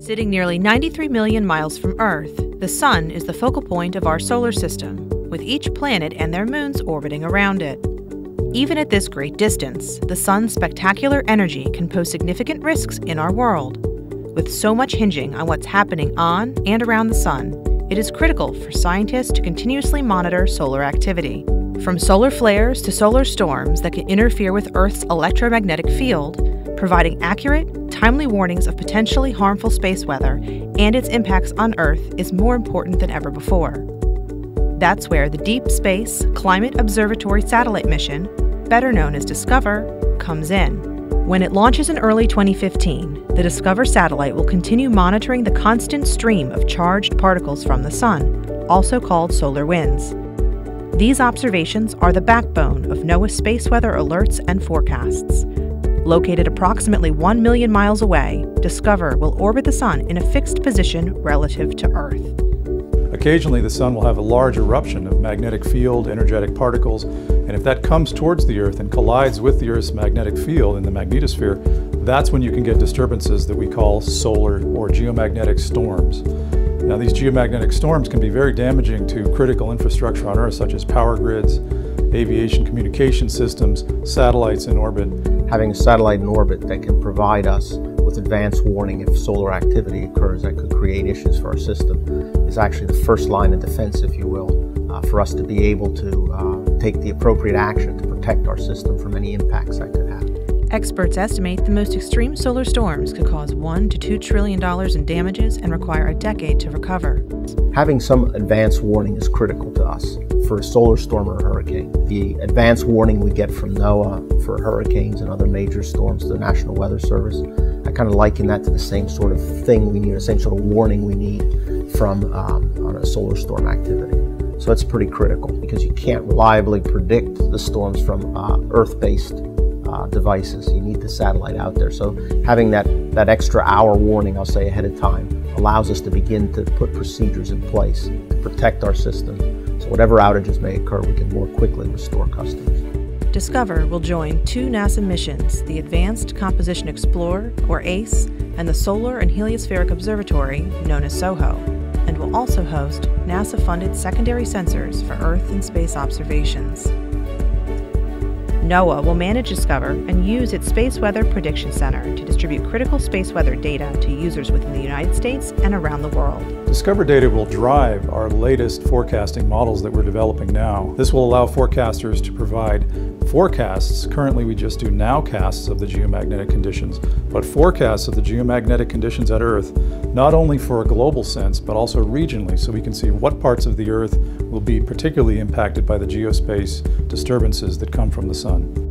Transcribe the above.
Sitting nearly 93 million miles from Earth, the Sun is the focal point of our solar system, with each planet and their moons orbiting around it. Even at this great distance, the Sun's spectacular energy can pose significant risks in our world. With so much hinging on what's happening on and around the Sun, it is critical for scientists to continuously monitor solar activity. From solar flares to solar storms that can interfere with Earth's electromagnetic field, providing accurate, timely warnings of potentially harmful space weather and its impacts on Earth is more important than ever before. That's where the Deep Space Climate Observatory Satellite Mission, better known as DSCOVR, comes in. When it launches in early 2015, the DSCOVR satellite will continue monitoring the constant stream of charged particles from the Sun, also called solar winds. These observations are the backbone of NOAA's space weather alerts and forecasts. Located approximately 1 million miles away, DSCOVR will orbit the Sun in a fixed position relative to Earth. Occasionally, the Sun will have a large eruption of magnetic field, energetic particles, and if that comes towards the Earth and collides with the Earth's magnetic field in the magnetosphere, that's when you can get disturbances that we call solar or geomagnetic storms. Now, these geomagnetic storms can be very damaging to critical infrastructure on Earth, such as power grids, aviation communication systems, satellites in orbit. Having a satellite in orbit that can provide us with advanced warning if solar activity occurs that could create issues for our system is actually the first line of defense, if you will, for us to be able to take the appropriate action to protect our system from any impacts that could have. Experts estimate the most extreme solar storms could cause $1 to $2 trillion in damages and require a decade to recover. Having some advance warning is critical to us for a solar storm or a hurricane. The advance warning we get from NOAA for hurricanes and other major storms, the National Weather Service, I kind of liken that to the same sort of thing we need, the same sort of warning we need from on a solar storm activity. So that's pretty critical because you can't reliably predict the storms from Earth-based devices. You need the satellite out there. So having that extra hour warning, I'll say, ahead of time allows us to begin to put procedures in place to protect our system. So whatever outages may occur, we can more quickly restore customers. DSCOVR will join two NASA missions, the Advanced Composition Explorer, or ACE, and the Solar and Heliospheric Observatory, known as SOHO, and will also host NASA-funded secondary sensors for Earth and space observations. NOAA will manage DSCOVR and use its Space Weather Prediction Center to distribute critical space weather data to users within the United States and around the world. DSCOVR data will drive our latest forecasting models that we're developing now. This will allow forecasters to provide forecasts. Currently, we just do nowcasts of the geomagnetic conditions, but forecasts of the geomagnetic conditions at Earth, not only for a global sense, but also regionally, so we can see what parts of the Earth will be particularly impacted by the geospace disturbances that come from the Sun.